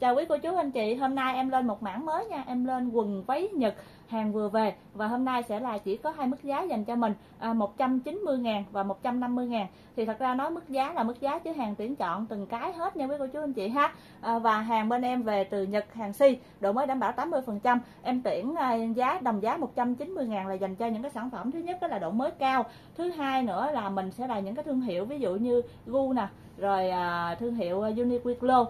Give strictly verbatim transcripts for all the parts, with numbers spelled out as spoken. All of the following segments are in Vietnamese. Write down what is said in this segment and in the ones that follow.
Chào quý cô chú anh chị, hôm nay em lên một mảng mới nha. Em lên quần váy Nhật hàng vừa về. Và hôm nay sẽ là chỉ có hai mức giá dành cho mình, à, một trăm chín mươi ngàn và một trăm năm mươi ngàn. Thì thật ra nói mức giá là mức giá chứ hàng tuyển chọn từng cái hết nha quý cô chú anh chị ha. à, Và hàng bên em về từ Nhật, hàng si, độ mới đảm bảo tám mươi phần trăm. Em tuyển à, giá đồng giá một trăm chín mươi ngàn là dành cho những cái sản phẩm. Thứ nhất đó là độ mới cao. Thứ hai nữa là mình sẽ là những cái thương hiệu, ví dụ như Gu nè, rồi à, thương hiệu Uniqlo.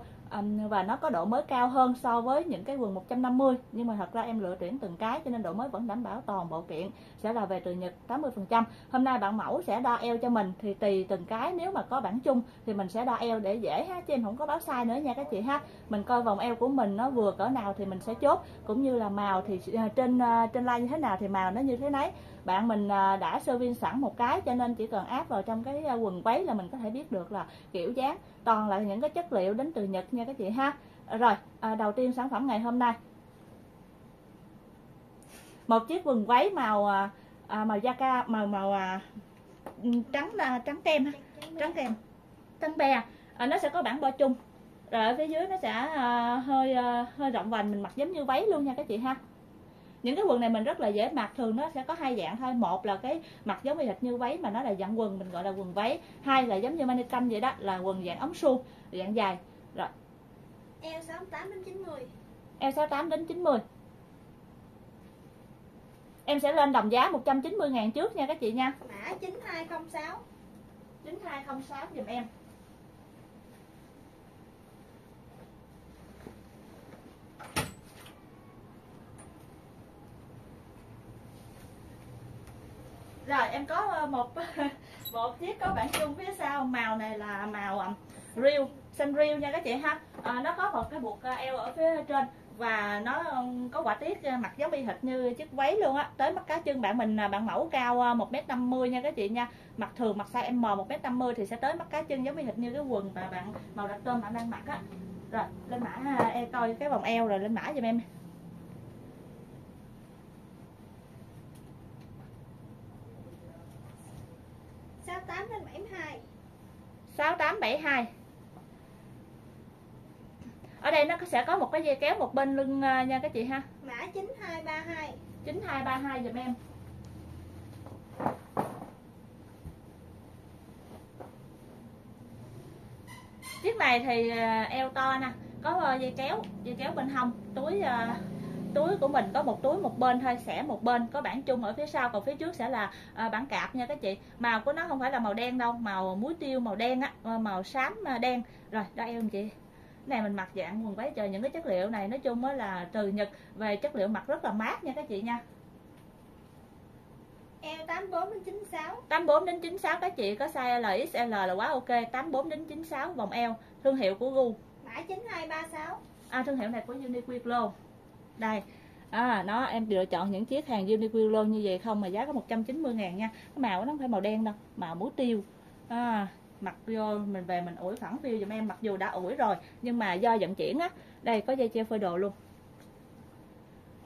Và nó có độ mới cao hơn so với những cái quần một trăm năm mươi. Nhưng mà thật ra em lựa tuyển từng cái, cho nên độ mới vẫn đảm bảo toàn bộ kiện. Sẽ là về từ Nhật tám mươi phần trăm. Hôm nay bạn mẫu sẽ đo eo cho mình. Thì tùy từng cái, nếu mà có bản chung thì mình sẽ đo eo để dễ ha, chứ em không có báo size nữa nha các chị ha. Mình coi vòng eo của mình nó vừa cỡ nào thì mình sẽ chốt. Cũng như là màu thì trên trên line như thế nào thì màu nó như thế nấy. Bạn mình đã sơ viên sẵn một cái, cho nên chỉ cần áp vào trong cái quần váy là mình có thể biết được là kiểu dáng. Toàn là những cái chất liệu đến từ Nhật nha các chị ha. Rồi, à, đầu tiên sản phẩm ngày hôm nay, một chiếc quần váy màu à, màu da ca màu màu à, trắng à, trắng kem ha, trắng kem, trắng bè. À, nó sẽ có bản bo chung. Rồi ở phía dưới nó sẽ à, hơi à, hơi rộng vành, mình mặc giống như váy luôn nha các chị ha. Những cái quần này mình rất là dễ mặc, thường nó sẽ có hai dạng thôi. Một là cái mặc giống như hệt như váy mà nó là dạng quần, mình gọi là quần váy. Hai là giống như mani canh vậy đó, là quần dạng ống suông, dạng dài. Rồi. Eo sáu mươi tám đến chín mươi. Eo sáu mươi tám đến chín mươi. Em sẽ lên đồng giá một trăm chín mươi ngàn trước nha các chị nha. Mã chín hai không sáu. chín hai không sáu giùm em. Rồi em có một một chiếc có bản chung phía sau, màu này là màu riêu, xanh riêu nha các chị ha. À, nó có một cái buộc eo ở phía trên và nó có quả tiết mặc giống y hệt như chiếc váy luôn á, tới mắt cá chân. Bạn mình bạn mẫu cao một mét năm mươi nha các chị nha. Mặc thường mặc size M một mét năm mươi thì sẽ tới mắt cá chân, giống y hệt như cái quần mà bạn màu đậm tôm bạn đang mặc á. Rồi lên mã em coi cái vòng eo rồi lên mã giùm em. sáu tám bảy hai. Ở đây nó sẽ có một cái dây kéo một bên lưng nha các chị ha. Mã chín hai ba hai. chín hai ba hai giùm em. Chiếc này thì eo to nè, có dây kéo, dây kéo bên hông, túi túi của mình có một túi một bên thôi, xẻ một bên, có bản chung ở phía sau, còn phía trước sẽ là à, bản cạp nha các chị. Màu của nó không phải là màu đen đâu, màu muối tiêu, màu đen á, màu xám đen. Rồi đó em chị. Này mình mặc dạng quần váy trời, những cái chất liệu này nói chung mới là từ Nhật về, chất liệu mặc rất là mát nha các chị nha. Eo tám mươi bốn đến chín mươi sáu. tám mươi bốn đến chín mươi sáu các chị, có size L, ích lờ là quá ok. tám mươi bốn đến chín mươi sáu vòng eo, thương hiệu của Gu. Mã chín hai ba sáu. À, thương hiệu này của Uniqlo. Đây, à, nó em lựa chọn những chiếc hàng Uniqlo như vậy không mà giá có một trăm chín mươi ngàn nha. Cái màu nó không phải màu đen đâu, màu muối tiêu. À, mặc vô mình về mình ủi phẳng view giùm em, mặc dù đã ủi rồi nhưng mà do vận chuyển á. Đây có dây treo phơi đồ luôn.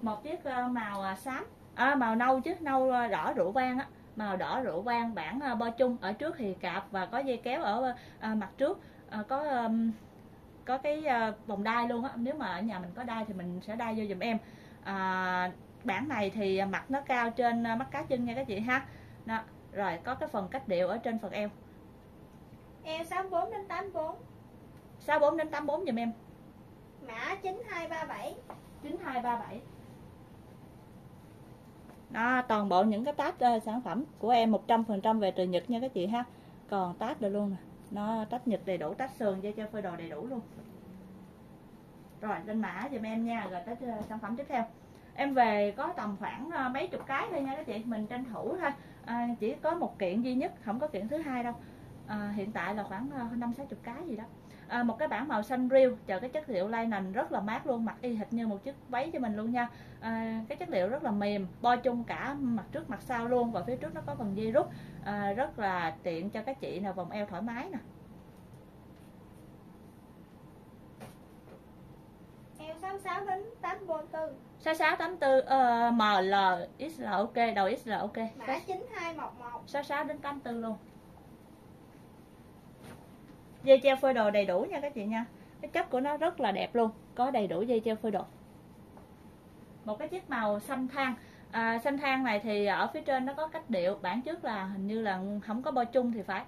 Một chiếc màu xám, à, màu nâu chứ, nâu đỏ rượu vang á. Màu đỏ rượu vang bản bo chung, ở trước thì cạp và có dây kéo ở à, mặt trước. À, có... À, có cái vòng đai luôn á, nếu mà ở nhà mình có đai thì mình sẽ đai vô giùm em. À, bản này thì mặt nó cao trên mắt cá chân nha các chị ha. Đó, rồi có cái phần cách điệu ở trên phần eo. Eo sáu mươi bốn đến tám mươi bốn. sáu mươi bốn đến tám mươi bốn giùm em. Mã chín hai ba bảy. chín hai ba bảy. Đó, toàn bộ những cái tag uh, sản phẩm của em một trăm phần trăm về từ Nhật nha các chị ha. Còn tag được luôn nè. Nó tách Nhật đầy đủ, tách sườn, dây cho phơi đồ đầy đủ luôn. Rồi lên mã giùm em nha. Rồi tới sản phẩm tiếp theo. Em về có tầm khoảng mấy chục cái thôi nha các chị. Mình tranh thủ thôi, à, chỉ có một kiện duy nhất, không có kiện thứ hai đâu. à, Hiện tại là khoảng năm sáu mươi cái gì đó. à, Một cái bản màu xanh riêu, chờ cái chất liệu linen rất là mát luôn. Mặc y hệt như một chiếc váy cho mình luôn nha. à, Cái chất liệu rất là mềm, bo chung cả mặt trước mặt sau luôn. Và phía trước nó có phần dây rút. À, rất là tiện cho các chị nào vòng eo thoải mái nè. Eo sáu mươi sáu đến tám mươi bốn. sáu mươi sáu tám mươi bốn, ờ, M L, X L ok, đầu X L ok. Mã chín hai một một. sáu mươi sáu đến tám mươi bốn luôn. Dây treo phơi đồ đầy đủ nha các chị nha. Cái chất của nó rất là đẹp luôn, có đầy đủ dây treo phơi đồ. Một cái chiếc màu xanh than. À, xanh than này thì ở phía trên nó có cách điệu, bản trước là hình như là không có bo chung thì phải,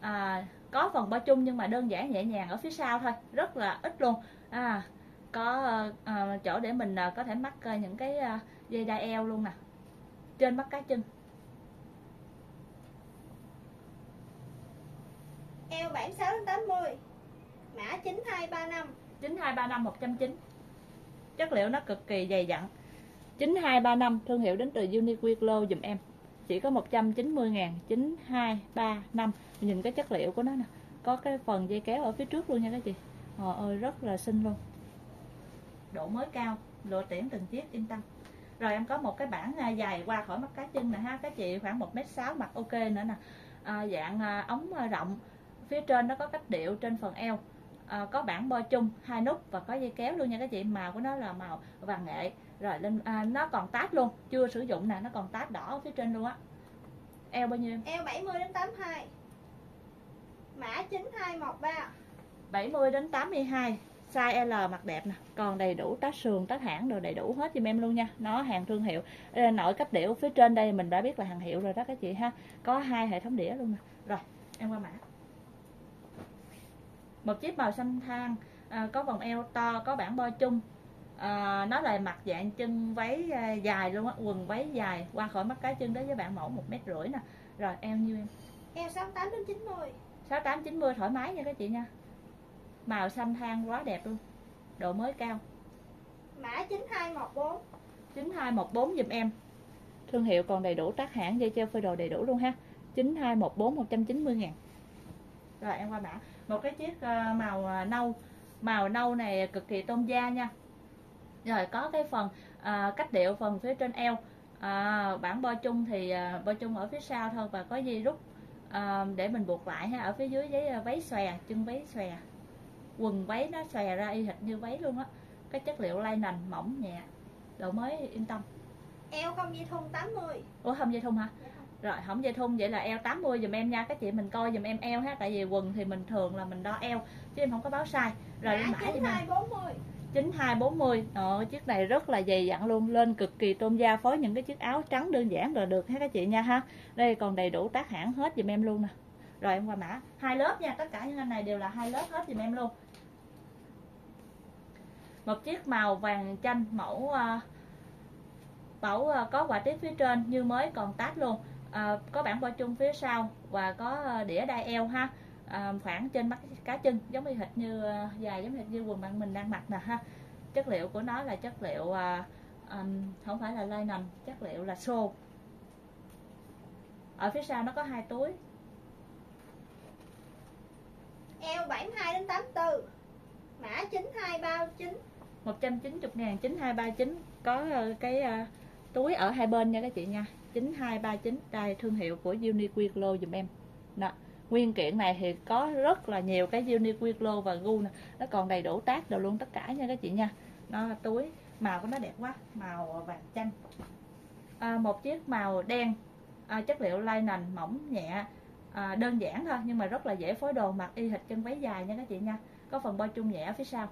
à, có phần bo chung nhưng mà đơn giản nhẹ nhàng ở phía sau thôi, rất là ít luôn. À, có à, chỗ để mình có thể mắc những cái dây đai eo luôn nè, trên mắt cá chân. Eo bảy mươi sáu đến tám mươi, mã chín hai ba năm. chín hai ba năm một trăm chín mươi. Chất liệu nó cực kỳ dày dặn. chín hai ba năm, thương hiệu đến từ Uniqlo dùm em. Chỉ có một trăm chín mươi ngàn, chín hai ba năm. Nhìn cái chất liệu của nó nè, có cái phần dây kéo ở phía trước luôn nha các chị. Trời ơi, rất là xinh luôn. Độ mới cao, lộ tiễn từng chiếc yên tâm. Rồi em có một cái bảng dài qua khỏi mắt cá chân nè ha, các chị khoảng một mét sáu mặt ok nữa nè. À, dạng à, ống rộng, phía trên nó có cách điệu trên phần eo, à, có bảng bo chung hai nút và có dây kéo luôn nha các chị. Màu của nó là màu vàng nghệ rồi lên, à, nó còn táp luôn, chưa sử dụng nè, nó còn táp đỏ ở phía trên luôn á. Eo bao nhiêu? Eo bảy mươi đến tám mươi hai, mã chín hai một ba. bảy mươi đến tám mươi hai, size L mặt đẹp nè, còn đầy đủ tát sườn, tát hãng đồ đầy đủ hết giùm em luôn nha. Nó hàng thương hiệu, nội cách điệu phía trên đây mình đã biết là hàng hiệu rồi đó các chị ha. Có hai hệ thống đĩa luôn nè. Rồi, em qua mã. Một chiếc màu xanh than, à, có vòng eo to, có bảng bo chung. À, nó là mặt dạng chân váy dài luôn á, quần váy dài qua khỏi mắt cá chân đấy với bạn mẫu một mét rưỡi nè. Rồi eo nhiêu em? Eo sáu mươi tám đến chín mươi. sáu mươi tám đến chín mươi thoải mái nha các chị nha. Màu xanh than quá đẹp luôn. Độ mới cao. Mã chín hai một bốn. chín hai một bốn giùm em. Thương hiệu còn đầy đủ tác hãng, dây treo phơi đồ đầy đủ luôn ha. chín hai một bốn một trăm chín mươi ngàn. Rồi em qua mã. Một cái chiếc màu nâu. Màu nâu này cực kỳ tôn da nha. Rồi có cái phần à, cách điệu phần phía trên eo, à, bản bo chung thì à, bo chung ở phía sau thôi và có dây rút à, để mình buộc lại ha. Ở phía dưới giấy váy xòe, chân váy xòe, quần váy nó xòe ra y hệt như váy luôn á. Cái chất liệu lai nành mỏng nhẹ, độ mới yên tâm. Eo không dây thun tám mươi. Ủa không dây thun hả? Dạ. Rồi không dây thun vậy là eo tám mươi giùm em nha các chị, mình coi giùm em eo ha, tại vì quần thì mình thường là mình đo eo chứ em không có báo size. Rồi lên mã chín hai bốn mươi. chín hai bốn mươi. Ờ, chiếc này rất là dày dặn luôn, lên cực kỳ tôn da, phối những cái chiếc áo trắng đơn giản là được ha các chị nha ha. Đây còn đầy đủ tác hãng hết giùm em luôn nè. Rồi em qua mã. Hai lớp nha, tất cả những anh này đều là hai lớp hết giùm em luôn. Một chiếc màu vàng chanh mẫu mẫu có quả tiếp phía trên như mới còn táp luôn, à, có bảng bo chung phía sau và có đĩa đai eo ha. À, khoảng trên mắt cá chân giống như hệt như dài giống như hệt như quần bạn mình đang mặc nè ha. Chất liệu của nó là chất liệu à, à, không phải là lai nành, chất liệu là xô. Ở phía sau nó có hai túi. Eo bảy mươi hai đến tám mươi tư, mã chín hai ba chín. một trăm chín mươi ngàn, chín hai ba chín, có cái à, túi ở hai bên nha các chị nha. chín hai ba chín, đây thương hiệu của Uniqlo dùm em. Đó. Nguyên kiện này thì có rất là nhiều cái Uniqlo và Gu nè, nó còn đầy đủ tác đều luôn tất cả nha các chị nha. Nó túi, màu của nó đẹp quá, màu vàng chanh. À, một chiếc màu đen, à, chất liệu lai nành mỏng nhẹ, à, đơn giản thôi nhưng mà rất là dễ phối đồ, mặc y hệt chân váy dài nha các chị nha. Có phần bo chung nhẹ ở phía sau.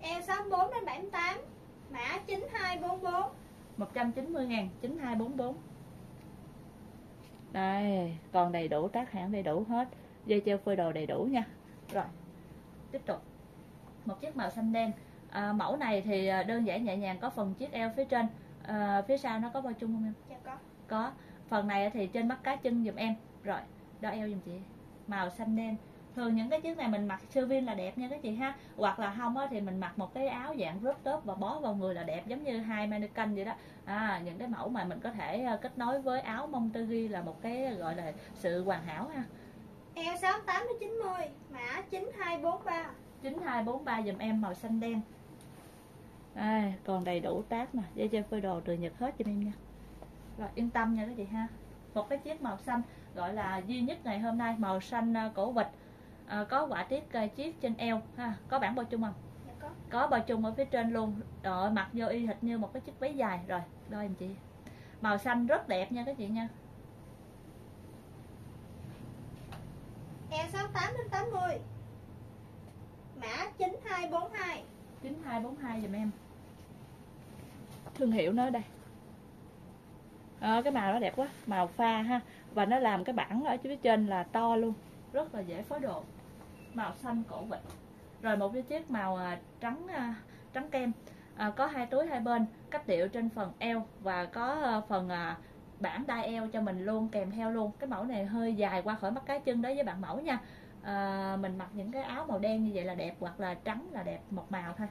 Eo sáu mươi bốn đến bảy mươi tám, mã chín hai bốn bốn. một trăm chín mươi ngàn, chín hai bốn bốn. Đây, còn đầy đủ tác hãng đầy đủ hết, dây treo phơi đồ đầy đủ nha. Rồi, tiếp tục. Một chiếc màu xanh đen, à, mẫu này thì đơn giản nhẹ nhàng, có phần chiếc eo phía trên, à, phía sau nó có bao chung không em? Dạ có. Có, phần này thì trên mắt cá chân dùm em. Rồi, đo eo dùm chị. Màu xanh đen, thường những cái chiếc này mình mặc sơ viên là đẹp nha các chị ha. Hoặc là không thì mình mặc một cái áo dạng crop top và bó vào người là đẹp, giống như hai mannequin vậy đó. À, những cái mẫu mà mình có thể kết nối với áo mông tơ ghi là một cái gọi là sự hoàn hảo ha. Eo sáu mươi tám đến chín mươi, mã chín hai bốn ba. chín hai bốn ba giùm em, màu xanh đen. À, còn đầy đủ tác nè, dây treo phơi đồ từ Nhật hết giùm em nha. Rồi yên tâm nha các chị ha. Một cái chiếc màu xanh gọi là duy nhất ngày hôm nay, màu xanh cổ vịt. À, có quả tiết uh, chiếc trên eo ha, có bảng bo chung không? Dạ, có. Có bo chung ở phía trên luôn, rồi mặc vô y hệt như một cái chiếc váy dài. Rồi đôi anh chị, màu xanh rất đẹp nha các chị nha. Eo sáu mươi tám đến tám mươi, mã chín hai bốn hai. chín hai bốn hai dùm em. Thương hiệu nó đây. À, cái màu nó đẹp quá, màu pha ha. Và nó làm cái bảng ở phía trên là to luôn, rất là dễ phối đồ. Màu xanh cổ vịt. Rồi một cái chiếc màu trắng trắng kem. À, có hai túi hai bên, cách điệu trên phần eo và có phần bảng đai eo cho mình luôn, kèm theo luôn. Cái mẫu này hơi dài qua khỏi mắt cá chân đấy với bạn mẫu nha. À, mình mặc những cái áo màu đen như vậy là đẹp, hoặc là trắng là đẹp, một màu thôi.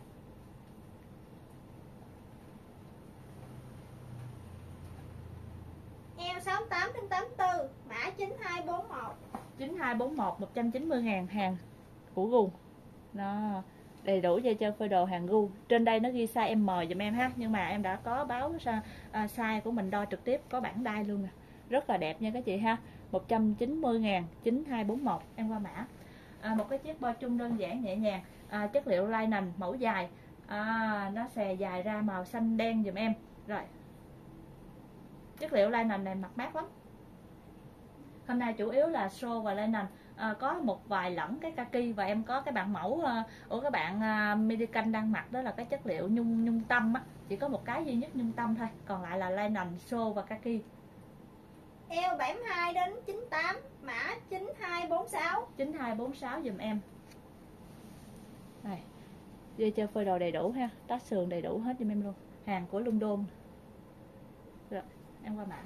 Eo sáu mươi tám đến tám mươi tư, mã chín hai bốn mốt. chín hai bốn mốt, một trăm chín mươi ngàn, hàng của Gu. Đó, đầy đủ dây chơi phơi đồ hàng Gu. Trên đây nó ghi size M dùm em ha, nhưng mà em đã có báo size của mình đo trực tiếp, có bảng đai luôn nè. Rất là đẹp nha các chị ha. một trăm chín mươi ngàn, chín hai bốn mốt, em qua mã. À, một cái chiếc bo chung đơn giản nhẹ nhàng, à, chất liệu lai nành, mẫu dài, à, nó xè dài ra màu xanh đen dùm em. Rồi, chất liệu lai nành này mặc mát lắm. Hôm nay chủ yếu là show và lai nành, à, có một vài lẫn cái kaki, và em có cái bạn mẫu à, của các bạn à, Medican đang mặc, đó là cái chất liệu nhung nhung tâm á, chỉ có một cái duy nhất nhung tâm thôi, còn lại là lai nành, show và kaki. Eo bảy mươi hai đến chín mươi tám, mã chín hai bốn sáu. chín hai bốn sáu dùm em. Đây, dây chơi phơi đồ đầy đủ ha, tách sườn đầy đủ hết dùm em luôn, hàng của London. Rồi, em qua mã.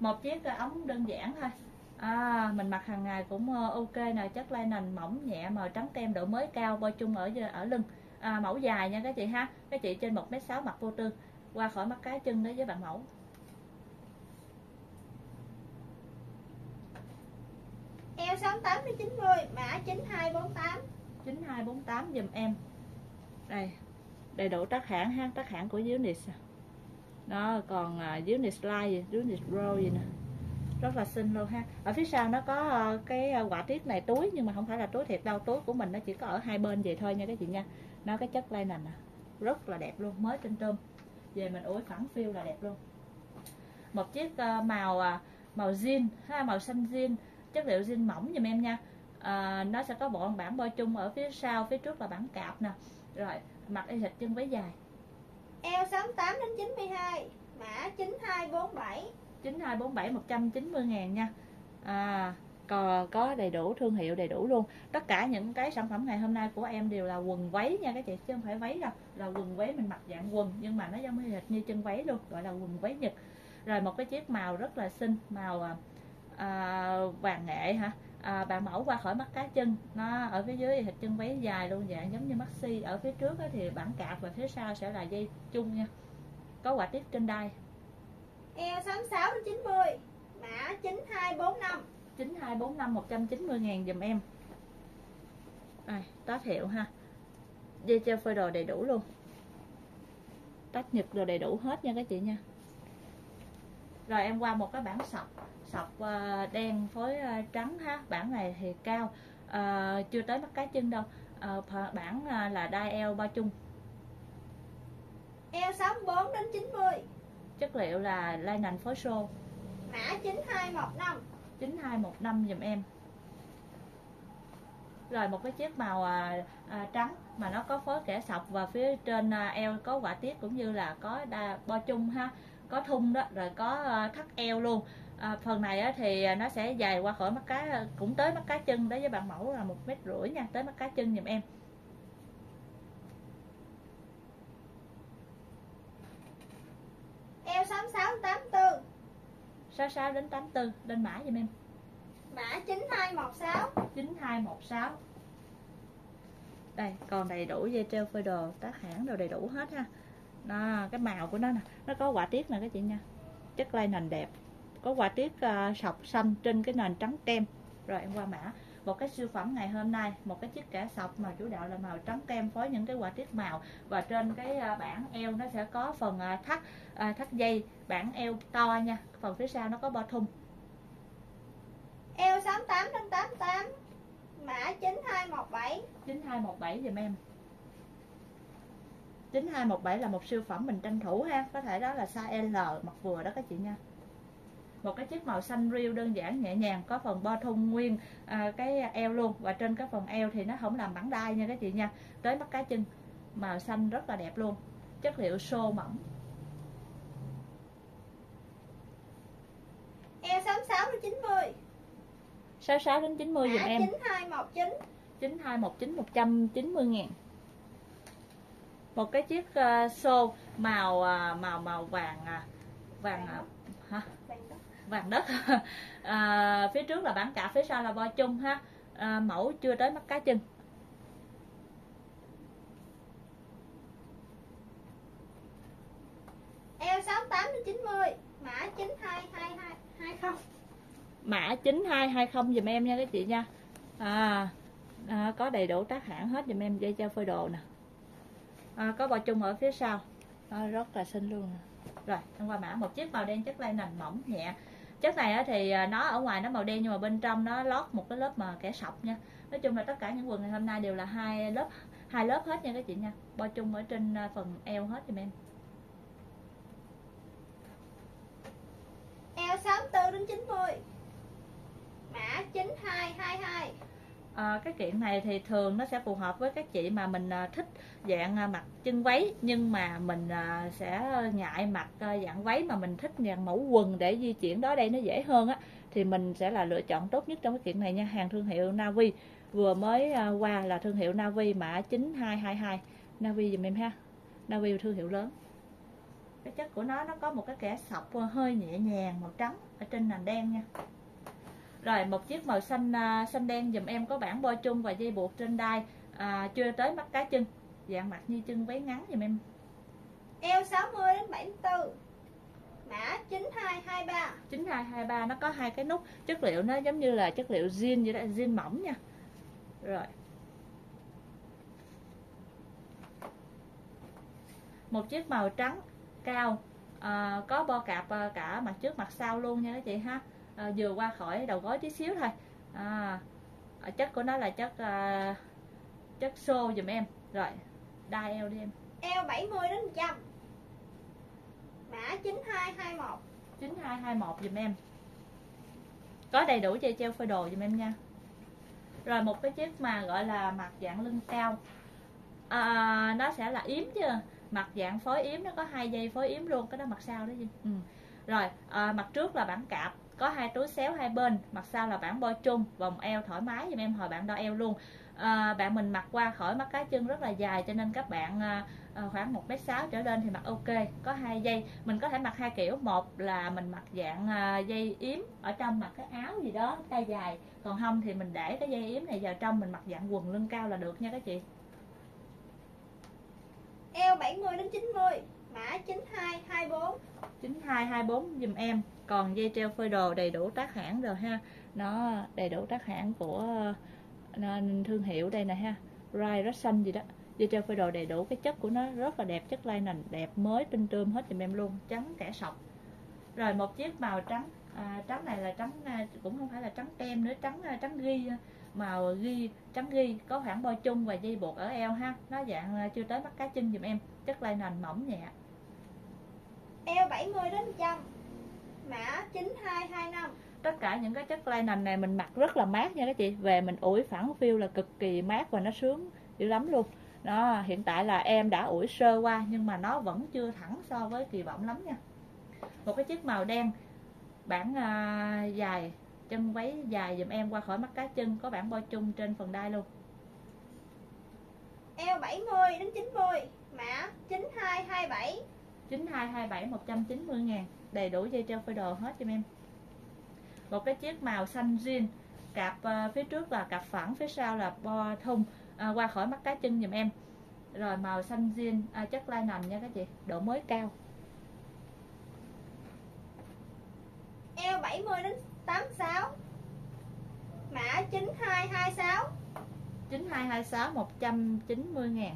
Một chiếc ống đơn giản thôi, à, mình mặc hàng ngày cũng ok nè. Chất lai nành mỏng nhẹ, màu trắng kem, độ mới cao, bo chung ở ở lưng, à, mẫu dài nha các chị ha. Các chị trên một mét sáu mặc vô tư, qua khỏi mắt cá chân đấy với bạn mẫu. Eo sáu mươi tám đến chín mươi, mã chín hai bốn tám. chín hai bốn tám dùm em. Đây, đầy đủ tác hãng ha, tác hãng của Unis. Nó còn uh, Unis Light, Unis Pro gì nè. Rất là xinh luôn ha. Ở phía sau nó có uh, cái quả tiết này túi, nhưng mà không phải là túi thiệt đâu, túi của mình nó chỉ có ở hai bên vậy thôi nha các chị nha. Nó cái chất lai nành nè, rất là đẹp luôn, mới trên tôm. Về mình ủi phẳng phiêu là đẹp luôn. Một chiếc uh, màu uh, màu jean ha, màu xanh jean, chất liệu jean mỏng dùm em nha. À, nó sẽ có bộ bản bo chung ở phía sau, phía trước là bản cạp nè. Rồi, mặc y hệt chân váy dài. Eo sáu mươi tám đến chín mươi hai, mã chín hai bốn bảy. chín hai bốn bảy, một trăm chín mươi ngàn nha. À, còn có đầy đủ thương hiệu đầy đủ luôn. Tất cả những cái sản phẩm ngày hôm nay của em đều là quần váy nha các chị, chứ không phải váy đâu, là quần váy mình mặc dạng quần nhưng mà nó giống y hệt như chân váy luôn, gọi là quần váy Nhật. Rồi một cái chiếc màu rất là xinh, màu À, vàng nghệ hả, à, bạn mẫu qua khỏi mắt cá chân. Nó ở phía dưới thịt chân váy dài luôn, dạng giống như maxi. Ở phía trước thì bản cạp và phía sau sẽ là dây chung nha, có quả tiết trên đai. Eo sáu mươi sáu đến chín mươi, mã chín hai bốn năm. chín hai bốn năm, một trăm chín mươi ngàn dùm em. Đây, tách hiệu ha, dây treo phơi đồ đầy đủ luôn, tách Nhật đồ đầy đủ hết nha các chị nha. Rồi em qua một cái bản sọc, sọc đen phối trắng ha. Bản này thì cao, à, chưa tới mắt cá chân đâu, à, bản là đai eo ba chung. Eo sáu mươi bốn đến chín mươi, chất liệu là lai nành phối xô, mã chín hai một năm. chín hai một năm dùm em. Rồi một cái chiếc màu à, à, trắng mà nó có phối kẻ sọc, và phía trên à, eo có quả tiết cũng như là có đa, bo chung ha, có thun đó, rồi có thắt eo luôn. À, phần này thì nó sẽ dài qua khỏi mắt cá, cũng tới mắt cá chân đấy với bạn mẫu là một mét rưỡi nha, tới mắt cá chân giùm em. Eo sáu mươi sáu đến tám mươi tư. sáu mươi sáu đến tám mươi tư, lên mã giùm em. Mã chín hai một sáu. chín hai một sáu. Đây, còn đầy đủ dây treo phơi đồ, tác hãng đồ đầy đủ hết ha. Đó, cái màu của nó nè, nó có họa tiết nè các chị nha. Chất lai nền đẹp, có họa tiết uh, sọc xanh trên cái nền trắng kem. Rồi em qua mã. Một cái siêu phẩm ngày hôm nay, một cái chiếc kẻ sọc mà chủ đạo là màu trắng kem phối những cái họa tiết màu, và trên cái uh, bảng eo nó sẽ có phần uh, thắt uh, thắt dây, bảng eo to nha. Phần phía sau nó có bo thun. Eo sáu mươi tám đến tám mươi tám, mã chín hai một bảy. chín hai một bảy dùm em. chín hai một bảy là một siêu phẩm mình tranh thủ ha, có thể đó là size L mặc vừa đó các chị nha. một cái chiếc màu xanh riêu đơn giản nhẹ nhàng, có phần bo thun nguyên à, cái eo luôn, và trên cái phần eo thì nó không làm bảng đai nha các chị nha. Tới mắt cá chân màu xanh rất là đẹp luôn, chất liệu xô mỏng. Eo sáu mươi sáu đến chín mươi, sáu mươi sáu đến chín mươi giùm em. chín hai một chín, chín hai một chín, một trăm chín mươi ngàn. Một cái chiếc uh, xô màu uh, màu màu vàng uh, vàng uh, hả? Vàng đất. uh, phía trước là bản cả, phía sau là bo chung ha. Uh, mẫu chưa tới mắt cá chân. Eo sáu mươi tám đến chín mươi, mã chín hai hai hai không. Mã chín hai hai không giùm em nha các chị nha. À, à, có đầy đủ tác hãng hết giùm em, dây treo phơi đồ nè. À, có bò chung ở phía sau à, rất là xinh luôn. Rồi em qua mã, một chiếc màu đen chất lai nền mỏng nhẹ. Chất này thì nó ở ngoài nó màu đen nhưng mà bên trong nó lót một cái lớp mà kẻ sọc nha. Nói chung là tất cả những quần ngày hôm nay đều là hai lớp hai lớp hết nha các chị nha. Bò chung ở trên phần eo hết giùm em. Eo sáu mươi bốn đến chín mươi, mã chín hai hai hai. À, cái kiện này thì thường nó sẽ phù hợp với các chị mà mình thích dạng mặc chân váy, nhưng mà mình sẽ ngại mặc dạng váy mà mình thích dạng mẫu quần để di chuyển đó đây nó dễ hơn á, thì mình sẽ là lựa chọn tốt nhất trong cái kiện này nha. Hàng thương hiệu Navy, vừa mới qua là thương hiệu Navy, mã chín hai hai hai. Navy dùm em ha, Navy thương hiệu lớn. Cái chất của nó nó có một cái kẻ sọc hơi nhẹ nhàng màu trắng ở trên nền đen nha. Rồi một chiếc màu xanh xanh đen dùm em, có bản bo chung và dây buộc trên đai, à, chưa tới mắt cá chân, dạng mặc như chân váy ngắn dùm em. Eo sáu mươi đến bảy mươi tư, mã chín hai hai ba. chín hai hai ba, nó có hai cái nút, chất liệu nó giống như là chất liệu jean vậy đó, jean mỏng nha. Rồi. Một chiếc màu trắng cao, à, có bo cạp cả mặt trước mặt sau luôn nha các chị ha. À, vừa qua khỏi đầu gối tí xíu thôi. À, chất của nó là chất à, chất xô dùm em. Rồi, đai eo đi em. Eo bảy mươi đến một trăm. Mã chín hai hai một. chín hai hai một dùm em. Có đầy đủ dây treo phơi đồ dùm em nha. Rồi một cái chiếc mà gọi là mặt dạng lưng cao. À, nó sẽ là yếm chứ. Mặt dạng phối yếm, nó có hai dây phối yếm luôn, cái đó mặt sau đó chứ. Ừ. Rồi, à, mặt trước là bản cạp, có hai túi xéo hai bên, mặt sau là bản bo chung, vòng eo thoải mái giùm em, hồi bạn đo eo luôn. À, bạn mình mặc qua khỏi mắt cá chân rất là dài, cho nên các bạn à, khoảng một mét sáu trở lên thì mặc ok. Có hai dây, mình có thể mặc hai kiểu, một là mình mặc dạng à, dây yếm ở trong, mặc cái áo gì đó tay dài, còn không thì mình để cái dây yếm này vào trong, mình mặc dạng quần lưng cao là được nha các chị. Eo bảy mươi đến chín mươi, mã chín hai hai bốn. chín hai hai bốn giùm em. Còn dây treo phơi đồ đầy đủ tác hãng rồi ha. Nó đầy đủ tác hãng của thương hiệu đây nè ha. Rai rất xanh gì đó. Dây treo phơi đồ đầy đủ, cái chất của nó rất là đẹp, chất lai nền đẹp mới tinh tươm hết giùm em luôn, trắng kẻ sọc. Rồi một chiếc màu trắng, à, trắng này là trắng cũng không phải là trắng tem nữa, trắng trắng ghi, màu ghi trắng ghi, có khoảng bo chung và dây buộc ở eo ha. Nó dạng chưa tới mắt cá chân giùm em, chất lai nền mỏng nhẹ. Eo bảy mươi đến một trăm. Mã chín hai hai năm. Tất cả những cái chất lai nền này mình mặc rất là mát nha các chị. Về mình ủi phẳng phiu là cực kỳ mát và nó sướng dữ lắm luôn. Đó, hiện tại là em đã ủi sơ qua nhưng mà nó vẫn chưa thẳng so với kỳ vọng lắm nha. Một cái chiếc màu đen, bản à, dài, chân váy dài dùm em, qua khỏi mắt cá chân, có bản bo chung trên phần đai luôn. Eo bảy mươi đến chín mươi, mã chín hai hai bảy. chín hai hai bảy, một trăm chín mươi ngàn. Đầy đủ dây treo phơi đồ hết cho em. Một cái chiếc màu xanh jean, cạp phía trước là cạp phẳng, phía sau là bo thun, à, qua khỏi mắt cá chân giùm em. Rồi màu xanh jean, à, chất lai nền nha các chị, độ mới cao. Eo bảy mươi đến tám mươi sáu, mã chín hai hai sáu. chín hai hai sáu, một trăm chín mươi ngàn.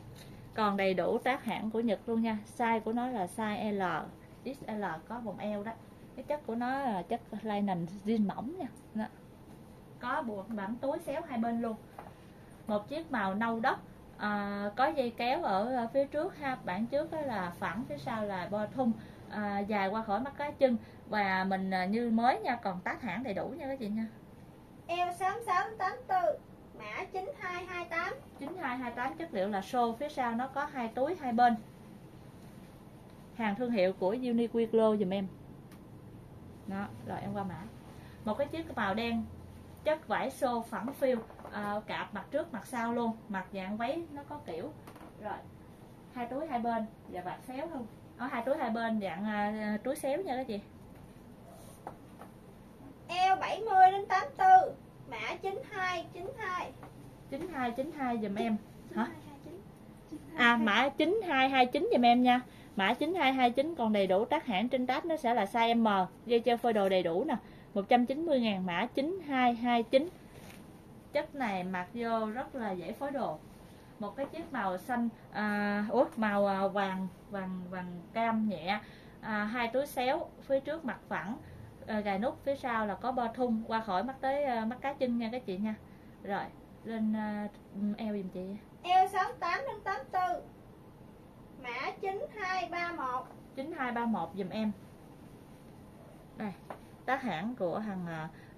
Còn đầy đủ tác hãng của Nhật luôn nha. Size của nó là size L, ích lờ, có vòng eo đó. Cái chất của nó là chất lai nền jean mỏng nha. Đó. Có buộc bản túi xéo hai bên luôn. Một chiếc màu nâu đất, à, có dây kéo ở phía trước ha. Bản trước đó là phẳng, phía sau là bo thun, à, dài qua khỏi mắt cá chân, và mình à, như mới nha, còn tag hãng đầy đủ nha các chị nha. Eo sáu sáu tám tư, mã chín hai hai tám. chín hai hai tám, chất liệu là xô, phía sau nó có hai túi hai bên. Hàng thương hiệu của Uniqlo dùm em. Đó, rồi em qua mã. Một cái chiếc màu đen, chất vải xô phẳng phiu, à, cạp mặt trước mặt sau luôn, mặt dạng váy nó có kiểu. Rồi, hai túi hai bên và vạt xéo luôn. Ở hai túi hai bên dạng à, túi xéo nha các chị. Eo bảy mươi đến tám mươi tư, mã chín hai chín hai. chín hai chín hai dùm em. Hả? À, mã chín hai hai chín dùm em nha. Mã chín hai hai chín còn đầy đủ tag hãng, trên tag nó sẽ là size M, dây treo phơi đồ đầy đủ nè. một trăm chín mươi ngàn mã chín hai hai chín. Chất này mặc vô rất là dễ phối đồ. Một cái chiếc màu xanh à, ủa, màu à, vàng vàng vàng cam nhẹ, à, hai túi xéo, phía trước mặt phẳng, à, gài nút, phía sau là có bo thun qua khỏi mắt tới à, mắt cá chân nha các chị nha. Rồi, lên à, eo giùm chị. Eo sáu tám đến tám tư. Mã chín hai ba mốt. chín hai ba mốt dùm em. Đây, tag hãng của hàng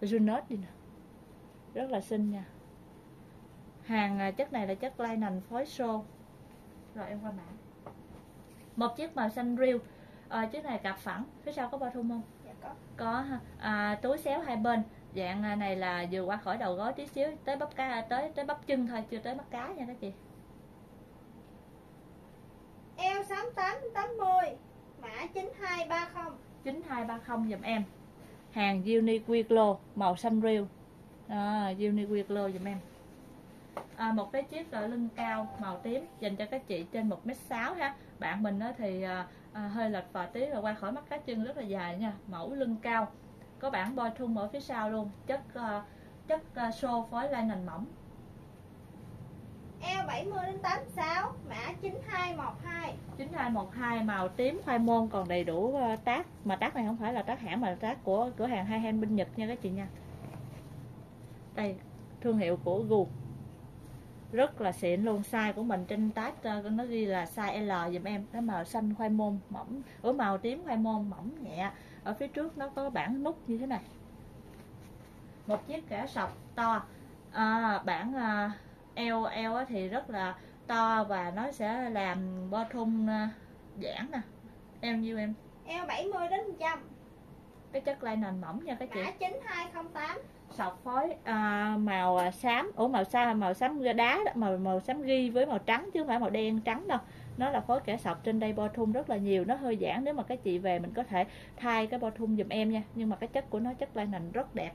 Sunoz đi nè. Rất là xinh nha. Hàng chất này là chất linen phối xô. Rồi em qua mã. Một chiếc màu xanh riêu. À, chiếc này cặp phẳng, phía sau có bao thun không? Dạ có. Có à, túi xéo hai bên. Dạng này là vừa qua khỏi đầu gối tí xíu, tới bắp cá, tới tới bắp chân thôi, chưa tới mắt cá nha các chị. Eo sáu tám tám mươi, mã chín hai ba mươi. chín hai ba mươi dùm em. Hàng Uniqlo màu xanh riêu. À, Uniqlo dùm em. À, một cái chiếc lưng cao màu tím dành cho các chị trên một mét sáu ha. Bạn mình đó thì à, à, hơi lệch vò tí rồi qua khỏi mắt cá chân rất là dài nha. Mẫu lưng cao, có bản bo thun ở phía sau luôn, chất à, chất à, xô phối linen mỏng. Eo bảy mươi đến tám mươi sáu, mã chín hai một hai. chín hai một hai màu tím khoai môn, còn đầy đủ tag, mà tag này không phải là tag hãng mà là tag của cửa hàng Hai Hen bên Nhật nha các chị nha. Đây, thương hiệu của Gu. Rất là xịn luôn, size của mình trên tag nó ghi là size L dùm em, cái màu xanh khoai môn mỏng, ở màu tím khoai môn mỏng nhẹ, ở phía trước nó có bảng nút như thế này. Một chiếc kẻ sọc to, à, bản à, eo eo thì rất là to và nó sẽ làm bo thun giãn nè. Eo nhiêu em? Eo bảy mươi đến một trăm. Cái chất linen mỏng nha các chị. Mã chín hai không tám. Sọc phối à, màu xám, ủa màu xanh, màu xám đá đó, màu màu xám ghi với màu trắng chứ không phải màu đen trắng đâu. Nó là phối kẻ sọc, trên đây bo thun rất là nhiều, nó hơi giãn, nếu mà các chị về mình có thể thay cái bo thun giùm em nha, nhưng mà cái chất của nó chất linen rất đẹp.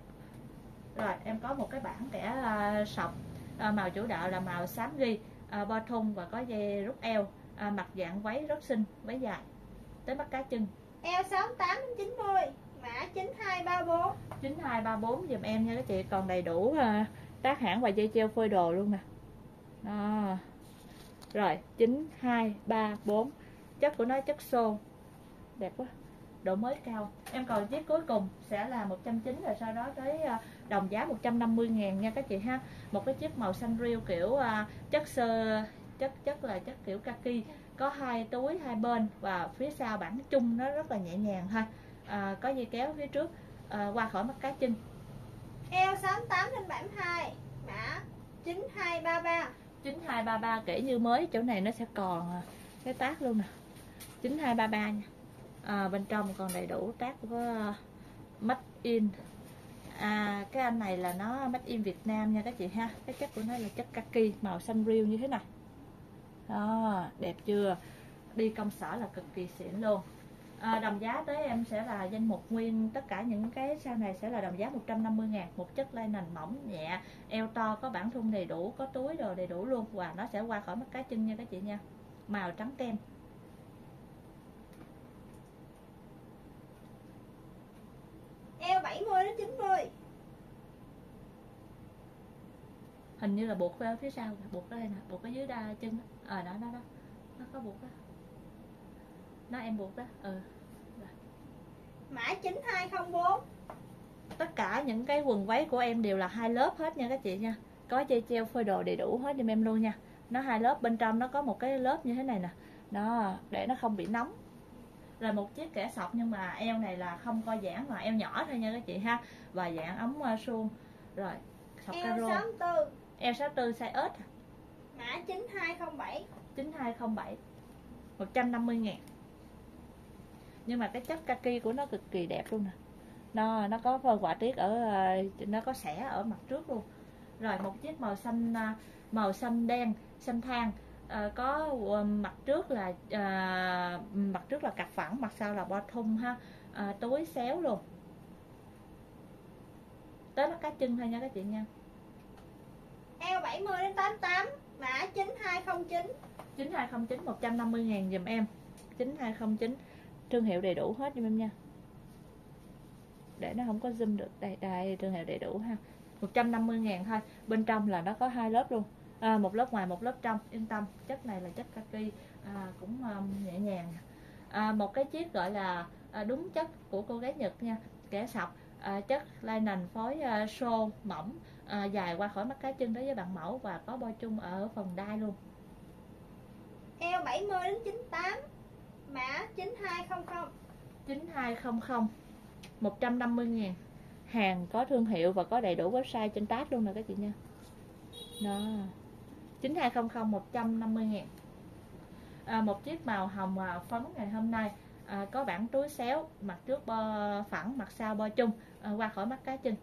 Rồi, em có một cái bảng kẻ uh, sọc. À, màu chủ đạo là màu xám ghi, à, bo thun và có dây rút eo, à, mặt dạng váy rất xinh, váy dài tới mắt cá chân. Eo sáu tám đến chín mươi, mã chín hai ba bốn. chín hai ba bốn dùm em nha các chị, còn đầy đủ à, tag hãng và dây treo phơi đồ luôn nè. À, rồi chín hai ba bốn, chất của nó chất xô, đẹp quá, độ mới cao. Em còn chiếc cuối cùng sẽ là một trăm chín mươi, rồi sau đó tới đồng giá một trăm năm mươi ngàn nha các chị ha. Một cái chiếc màu xanh riêu kiểu chất sơ, chất chất là chất kiểu kaki, có hai túi hai bên và phía sau bản chung nó rất là nhẹ nhàng thôi, à, có dây kéo phía trước, à, qua khỏi mắt cá chân. Eo sáu tám đến bảy mươi hai, mã chín hai ba ba. chín hai ba ba kể như mới, chỗ này nó sẽ còn cái tag luôn nè. chín hai ba ba nha. À, bên trong còn đầy đủ tag của made in, à, cái anh này là nó made in Việt Nam nha các chị ha. Cái chất của nó là chất kaki màu xanh riêu như thế này đó, đẹp chưa, đi công sở là cực kỳ xịn luôn. À, đồng giá tới em sẽ là danh mục nguyên tất cả những cái sau này sẽ là đồng giá một trăm năm mươi ngàn. Một chất linen mỏng nhẹ, eo to, có bản thun đầy đủ, có túi đồ đầy đủ luôn, và nó sẽ qua khỏi mắt cá chân nha các chị nha. Màu trắng kem. Eo bảy mươi đến chín mươi. Hình như là buộc phía sau, buộc ở đây nè, buộc ở dưới đa chân. Ờ à, đó đó đó. Nó có buộc đó. Nó em buộc đó. Ừ. Rồi. Mã chín hai không bốn. Tất cả những cái quần váy của em đều là hai lớp hết nha các chị nha. Có dây treo phơi đồ đầy đủ hết giùm em luôn nha. Nó hai lớp, bên trong nó có một cái lớp như thế này nè. Đó, để nó không bị nóng. Rồi một chiếc kẻ sọc, nhưng mà eo này là không co giãn mà eo nhỏ thôi nha các chị ha. Và dạng ống suông. Rồi sọc caro. Eo sáu mươi tư. Eo sáu mươi tư size S. Mã chín hai không bảy. chín hai không bảy. một trăm năm mươi ngàn. Nhưng mà cái chất kaki của nó cực kỳ đẹp luôn nè. Nó nó có quả tiết ở, nó có xẻ ở mặt trước luôn. Rồi một chiếc màu xanh, màu xanh đen, xanh than. À, có mặt trước là à, mặt trước là cặp phẳng, mặt sau là bo thun ha, à, túi xéo luôn. Tới mắt cá chân thôi nha các chị nha. Eo bảy mươi đến tám mươi tám, mã chín hai không chín. chín hai không chín một trăm năm mươi ngàn giùm em. chín hai không chín. Thương hiệu đầy đủ hết giùm em nha. Để nó không có zoom được. Đây, đây thương hiệu đầy đủ ha. một trăm năm mươi ngàn thôi. Bên trong là nó có hai lớp luôn. À, một lớp ngoài một lớp trong, yên tâm, chất này là chất kaki, à, cũng um, nhẹ nhàng. À, một cái chiếc gọi là à, đúng chất của cô gái Nhật nha, kẻ sọc, à, chất linen phối à, xô mỏng, à, dài qua khỏi mắt cá chân đối với bạn mẫu và có bo chung ở phần đai luôn. Eo bảy mươi đến chín mươi tám, mã chín hai không không. chín hai không không một trăm năm mươi ngàn. Hàng có thương hiệu và có đầy đủ website trên tag luôn nè các chị nha. Đó. chín hai không không một trăm năm mươi ngàn. À, một chiếc màu hồng phấn ngày hôm nay, à, có bản túi xéo, mặt trước bo phẳng, mặt sau bo chung, à, qua khỏi mắt cá chân.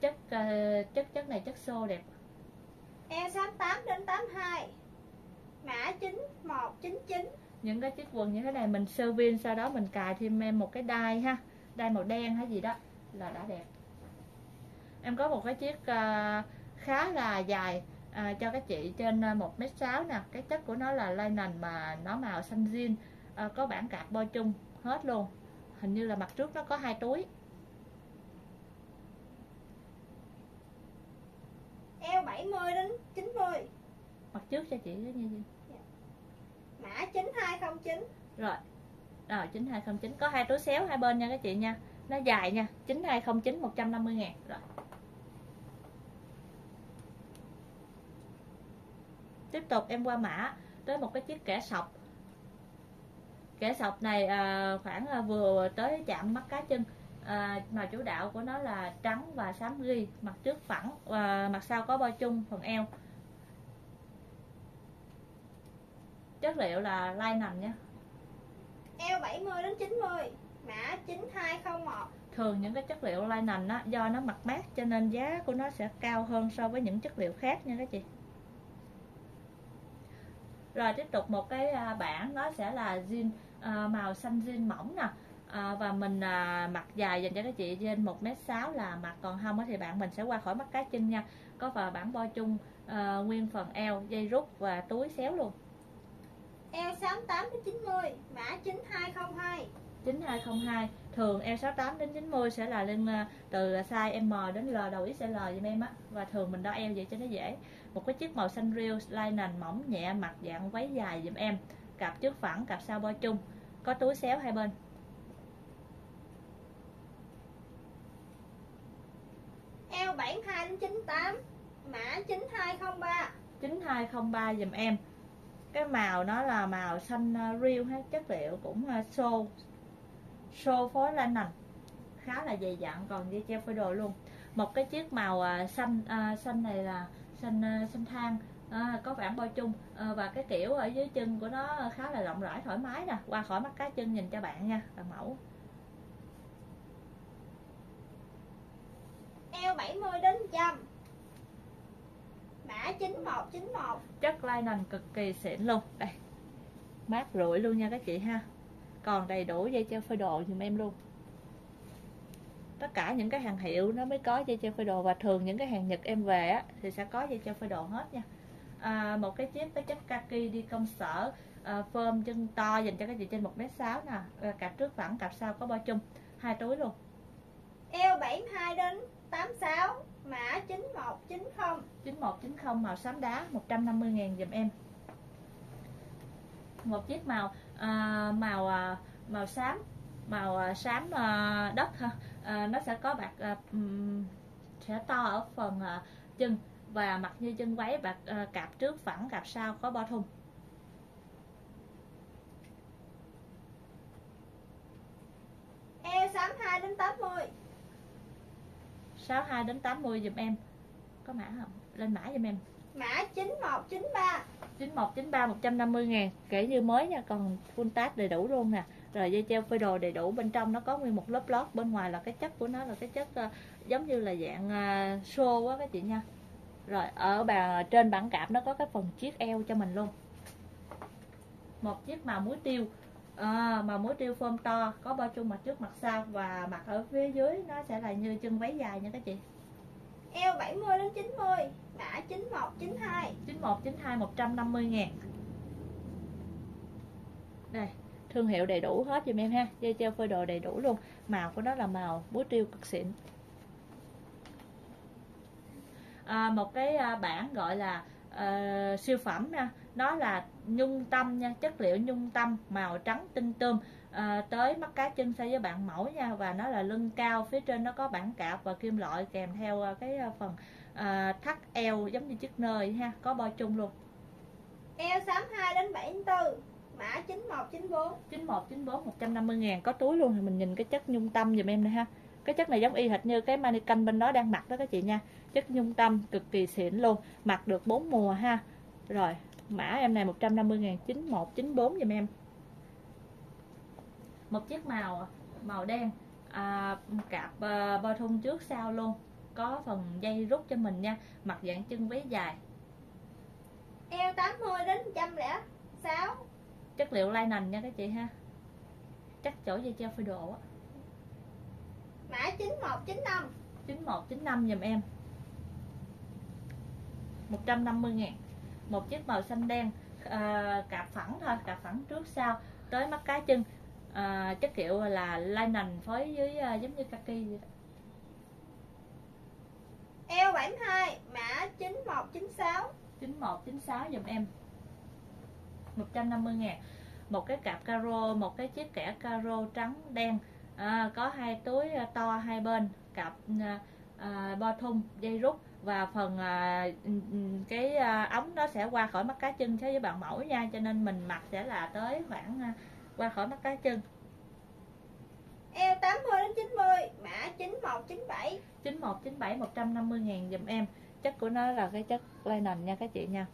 Chất uh, chất chất này chất xô đẹp. Eo sáu mươi tám đến tám mươi hai. Mã chín một chín chín. Những cái chiếc quần như thế này mình sơ viên, sau đó mình cài thêm em một cái đai ha, đai màu đen hay gì đó là đã đẹp. Em có một cái chiếc uh, khá là dài, à, cho các chị trên một mét sáu nè. Cái chất của nó là linen mà nó màu xanh zin, à, có bản cạp bo chung hết luôn. Hình như là mặt trước nó có hai túi. Eo bảy mươi đến chín mươi. Mặt trước cho chị đó nha. Mã chín hai không chín. Rồi. Rồi chín hai không chín có hai túi xéo hai bên nha các chị nha. Nó dài nha. chín hai không chín một trăm năm mươi ngàn. Rồi. Tiếp tục em qua mã tới một cái chiếc kẻ sọc. Kẻ sọc này à, khoảng à, vừa tới chạm mắt cá chân, à, màu chủ đạo của nó là trắng và xám ghi, mặt trước phẳng, à, mặt sau có bo chung phần eo. Chất liệu là linen nha. Eo bảy mươi đến chín mươi, mã chín hai không một. Thường những cái chất liệu linen á, do nó mặt mát cho nên giá của nó sẽ cao hơn so với những chất liệu khác nha các chị. Rồi tiếp tục một cái bản nó sẽ là jean, à, màu xanh jean mỏng nè, à, và mình à, mặc dài dành cho các chị trên một mét sáu là mặc, còn không thì bạn mình sẽ qua khỏi mắt cá chân nha. Có vào bản bo chung, à, nguyên phần eo, dây rút và túi xéo luôn. Eo sáu mươi tám đến chín mươi, mã chín hai không hai. chín hai không hai. Thường eo sáu mươi tám đến chín mươi sẽ là lên từ size M đến L, đầu ích xê lờ giùm em á. Và thường mình đo eo vậy cho nó dễ. Một cái chiếc màu xanh riêu, linen mỏng nhẹ, mặt dạng váy dài giùm em. Cặp trước phẳng, cặp sau bo chung, có túi xéo hai bên. Eo bảy mươi hai đến chín mươi tám, mã chín hai không ba. chín hai không ba giùm em. Cái màu nó là màu xanh riêu hết, chất liệu cũng xô, xô phối linen, khá là dày dặn, còn dây treo phơi đồ luôn. Một cái chiếc màu xanh, à, xanh này là xanh xanh than, à, có bản bo chung, à, và cái kiểu ở dưới chân của nó khá là rộng rãi thoải mái nè, qua khỏi mắt cá chân nhìn cho bạn nha, bạn mẫu. Eo bảy mươi đến một trăm. Mã chín một chín một. Chất linen cực kỳ xịn luôn. Đây. Mát rượi luôn nha các chị ha. Còn đầy đủ dây treo phơi đồ giùm em luôn. Tất cả những cái hàng hiệu nó mới có dây treo phơi đồ, và thường những cái hàng Nhật em về á, thì sẽ có dây treo phơi đồ hết nha. À, một cái chiếc cái chất kaki đi công sở, à, phơm chân to dành cho các chị trên một mét sáu nè, cặp trước phẳng, cặp sau có bo chung, hai túi luôn. Eo bảy mươi hai đến tám mươi sáu, mã chín một chín không. chín một chín không màu xám đá, một trăm năm mươi ngàn giùm em. Một chiếc màu à, màu à, màu xám, màu xám à, đất ha. À, nó sẽ có bạc, à, sẽ to ở phần à, chân và mặt như chân váy, bạc à, cạp trước phẳng, cạp sau có bo thun. sáu mươi hai đến tám mươi. sáu mươi hai đến tám mươi giùm em. Có mã không? Lên mã giùm em. Mã chín một chín ba. chín một chín ba một trăm năm mươi ngàn. Kể như mới nha, còn full tag đầy đủ luôn nè. Rồi dây treo phơi đồ đầy đủ, bên trong nó có nguyên một lớp lót, bên ngoài là cái chất của nó là cái chất uh, giống như là dạng uh, xô quá các chị nha. Rồi ở bà, trên bản cảm nó có cái phần chiếc eo cho mình luôn. Một chiếc màu muối tiêu, à, màu muối tiêu form to, có bao chung mặt trước mặt sau, và mặt ở phía dưới nó sẽ là như chân váy dài nha các chị. Eo bảy mươi đến chín mươi, mã chín một chín hai. chín một chín hai một trăm năm mươi ngàn. Đây, thương hiệu đầy đủ hết giùm em ha, dây treo phơi đồ đầy đủ luôn. Màu của nó là màu muối tiêu cực xịn. À, một cái bản gọi là uh, siêu phẩm nha, nó là nhung tâm nha, chất liệu nhung tâm, màu trắng tinh tươm, à, tới mắt cá chân xây với bạn mẫu nha, và nó là lưng cao, phía trên nó có bản cạp và kim loại kèm theo cái phần à, thắt eo giống như chiếc nơ ha, có bo chung luôn. Eo sáu mươi hai đến bảy mươi tư, mã chín một chín bốn. chín một chín bốn một trăm năm mươi ngàn, có túi luôn. Thì mình nhìn cái chất nhung tâm giùm em này ha. Cái chất này giống y hệt như cái mannequin bên đó đang mặc đó các chị nha. Chất nhung tâm cực kỳ xịn luôn, mặc được bốn mùa ha. Rồi, mã em này một trăm năm mươi ngàn. chín một chín bốn giùm em. Một chiếc màu màu đen, à, cạp à, bo thun trước sau luôn, có phần dây rút cho mình nha, mặc dạng chân váy dài. Eo tám mươi đến một trăm lẻ sáu. Chất liệu linen nha các chị ha. Chắc chỗ dây treo phơi đồ á. Mã chín một chín năm. chín một chín năm giùm em. một trăm năm mươi ngàn. Một chiếc màu xanh đen, à, cạp phẳng thôi, cạp phẳng trước sau tới mắt cá chân, à, chất liệu là linen phối với à, giống như kaki vậy đó. Eo bảy mươi hai, mã chín một chín sáu. chín một chín sáu giùm em. một trăm năm mươi ngàn. Một cái cạp caro, một cái chiếc kẻ caro trắng đen, à, có hai túi to hai bên, cặp à, à, bo thun, dây rút, và phần à, cái à, ống nó sẽ qua khỏi mắt cá chân so với bạn mẫu nha, cho nên mình mặc sẽ là tới khoảng à, qua khỏi mắt cá chân. Eo tám mươi đến chín mươi, mã chín một chín bảy. chín một chín bảy một trăm năm mươi ngàn giùm em. Chất của nó là cái chất linen nha các chị nha.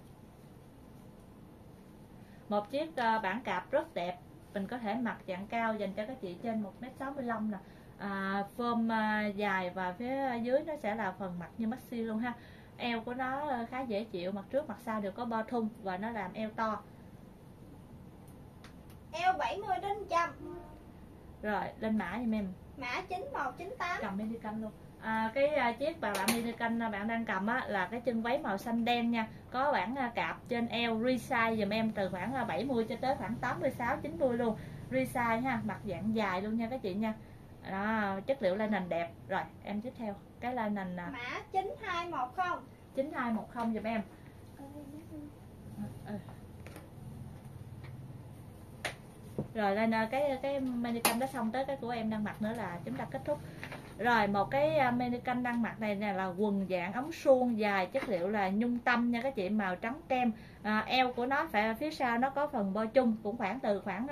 Một chiếc à, bản cạp rất đẹp, mình có thể mặc dạng cao dành cho các chị trên một mét sáu mươi lăm nè, à, form à, dài, và phía dưới nó sẽ là phần mặt như maxi luôn ha. Eo của nó khá dễ chịu, mặt trước mặt sau đều có bo thun và nó làm eo to. Eo bảy mươi đến một trăm. Rồi lên mã giùm em. Mã chín một chín tám. Cầm mini canh luôn. À, cái chiếc bà bạn mini canh bạn đang cầm á, là cái chân váy màu xanh đen nha, có bản cạp trên eo, resize dùm em từ khoảng bảy mươi cho tới khoảng tám mươi sáu chín mươi luôn, resize ha, mặt dạng dài luôn nha các chị nha. Đó, chất liệu linen đẹp. Rồi em tiếp theo cái linen nè. Mã chín hai một không. chín hai một không dùm em. Rồi lên cái cái mini canh đó, xong tới cái của em đang mặc nữa là chúng ta kết thúc. Rồi một cái mini canh đang mặc này nè, là quần dạng ống suông dài, chất liệu là nhung tâm nha các chị, màu trắng kem, à, eo của nó phải phía sau nó có phần bo chung, cũng khoảng từ khoảng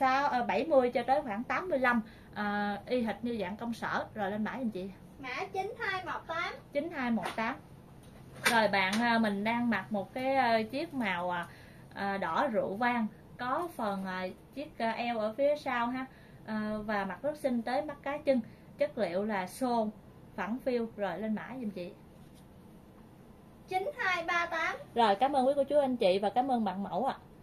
à, bảy mươi cho tới khoảng tám mươi lăm, à, y hệt như dạng công sở. Rồi lên mã anh chị. Mã chín hai một tám. chín hai một tám. Rồi bạn mình đang mặc một cái chiếc màu à, đỏ rượu vang, có phần à, chiếc eo ở phía sau ha, à, và mặc rất xinh tới mắt cá chân, chất liệu là xô phẳng phiu. Rồi lên mã giùm chị. Chín hai ba tám. Rồi cảm ơn quý cô chú anh chị và cảm ơn bạn mẫu ạ. À.